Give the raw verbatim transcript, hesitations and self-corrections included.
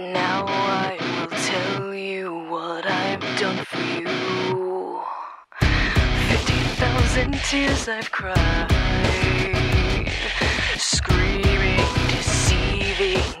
Now I will tell you what I've done for you. Fifteen thousand tears I've cried, screaming, deceiving.